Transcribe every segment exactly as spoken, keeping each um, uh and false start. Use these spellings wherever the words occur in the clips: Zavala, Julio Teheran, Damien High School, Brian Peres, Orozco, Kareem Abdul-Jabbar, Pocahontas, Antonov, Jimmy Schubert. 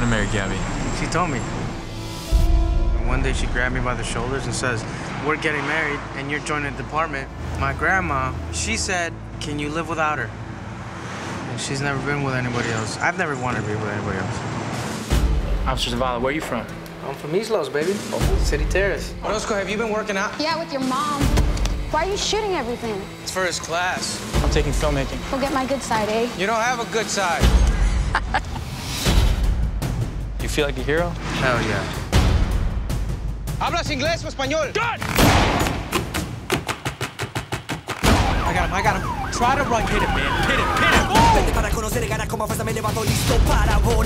gonna marry Gabby? She told me. And one day she grabbed me by the shoulders and says, we're getting married and you're joining the department. My grandma, she said, can you live without her? And she's never been with anybody else. I've never wanted to be with anybody else. Officer Zavala, where are you from? I'm from East Los, baby. Oh. City Terrace. Orozco, have you been working out? Yeah, with your mom. Why are you shooting everything? It's for his class. I'm taking filmmaking. Go get my good side, eh? You don't have a good side. You feel like a hero? Hell yeah. Hablas inglés o español? Good! I got him, I got him. Try to run, hit him, man. Hit him, hit him. Oh!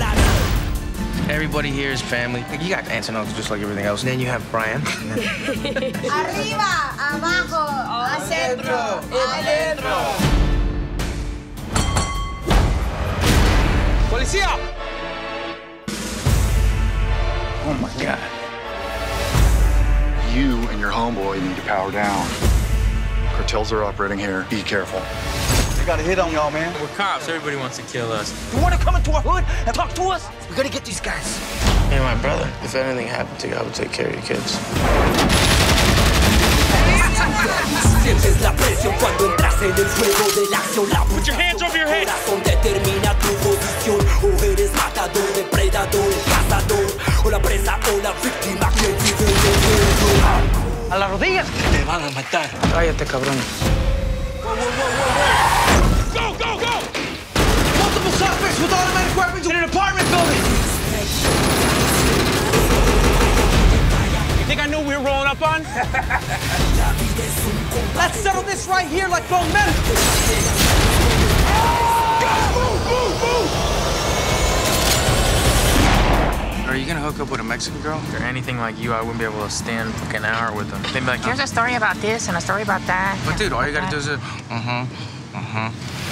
Everybody here is family. You got Antonov just like everything else. And then you have Brian. Arriba, abajo, adentro, adentro. Policía! Oh my God. You and your homeboy need to power down. Cartels are operating here. Be careful. They got a hit on y'all, man. We're cops. Everybody wants to kill us. You want to come into our hood and talk to us? We got to get these guys. Hey, my brother, if anything happened to you, I would take care of your kids. Put your hands over your head. A las rodillas. Te van a matar. Cállate, cabrón. Whoa, whoa, whoa, whoa, whoa. Go, go, go! Multiple suspects with automatic weapons in an apartment building! You think I knew we were rolling up on? Let's settle this right here like grown men! Are you gonna hook up with a Mexican girl? If they're anything like you, I wouldn't be able to stand like an hour with them. They'd be like, here's a story about this and a story about that. But dude, all you gotta do is a, uh-huh, uh-huh.